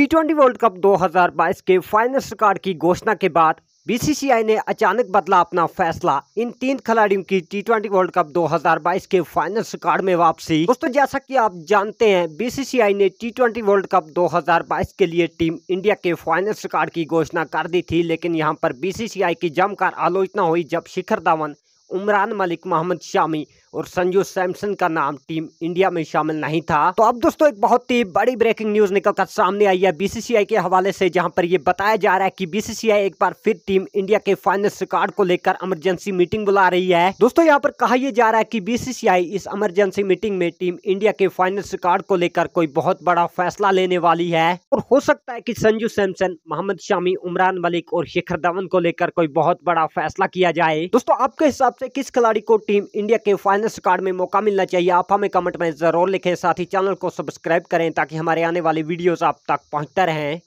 टी20 world cup 2022 के final squad की घोषणा के बाद बीसीसीआई ने अचानक बदला अपना फैसला। इन 3 खिलाड़ियों की टी20 वर्ल्ड कप 2022 के फाइनल स्क्वाड में वापसी। दोस्तों, जैसा कि आप जानते हैं, बीसीसीआई ने टी20 वर्ल्ड कप 2022 के लिए टीम इंडिया के फाइनल स्क्वाड की घोषणा कर दी थी, लेकिन यहां पर बीसीसीआई की जमकर आलोचना हुई जब शिखर धवन, उमरान मलिक, मोहम्मद शमी और संजू सैमसन का नाम टीम इंडिया में शामिल नहीं था। तो अब दोस्तों एक बहुत ही बड़ी ब्रेकिंग न्यूज निकलकर सामने आई है बीसीसीआई के हवाले से, जहां पर यह बताया जा रहा है कि बीसीसीआई एक बार फिर टीम इंडिया के फाइनल स्क्वाड को लेकर इमरजेंसी मीटिंग बुला रही है। दोस्तों, यहां पर कहा यह जा रहा है कि बीसीसीआई इस इमरजेंसी मीटिंग में टीम इंडिया के फाइनल स्क्वाड को लेकर कोई बहुत बड़ा फैसला लेने वाली है और हो सकता है कि संजू सैमसन, मोहम्मद शमी, उमरान मलिक और शिखर धवन को लेकर कोई बहुत बड़ा फैसला किया जाए। दोस्तों, आपके हिसाब से किस खिलाड़ी को टीम इंडिया के फाइनल स्क्वाड में मौका मिलना चाहिए? आप हमें कमेंट में जरूर लिखें। साथ ही चैनल को सब्सक्राइब करें ताकि हमारे आने वाली वीडियोस आप तक पहुंचते रहें।